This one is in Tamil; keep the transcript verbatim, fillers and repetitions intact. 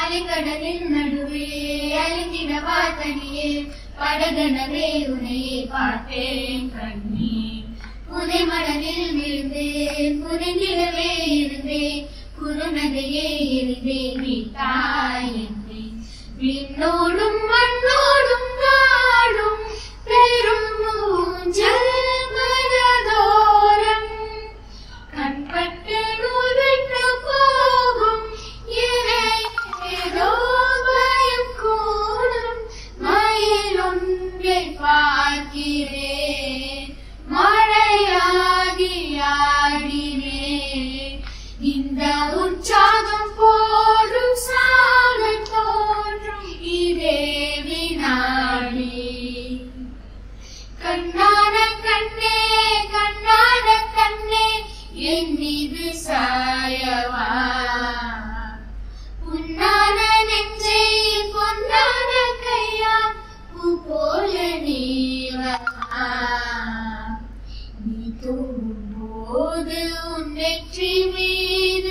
அலைக்கடலின் நடுவே அழுத்திட வாத்தனியே படகனவே உனையே பார்த்தேன் கண்ணே. புதை மடலில் விழுந்து புரிந்திடவே இருந்தே குறுநதையே இருந்தே விட்டாய் என்றே. விண்ணோடும் மண்ணோடும் நாடும் பெரும் மூஞ்சல் மனதோரம் கண்பட்டு நூல் விட்டு போகும் ஏதோ பயம் கூடும் மயில் ஒன்றை பார்க்கிறேன் மழையாகி ஆடினே. இந்த உற்சாகம் போடும் சாகத் தோன்றும் இதே வினாடி. கண்ணான கண்ணே கண்ணான கண்ணே என் மீது சாயவா. பொன்னான நெஞ்சை பொன்னான கையா பூ போல நீவா. நீ தோடும் போது உன் நெற்றி மீது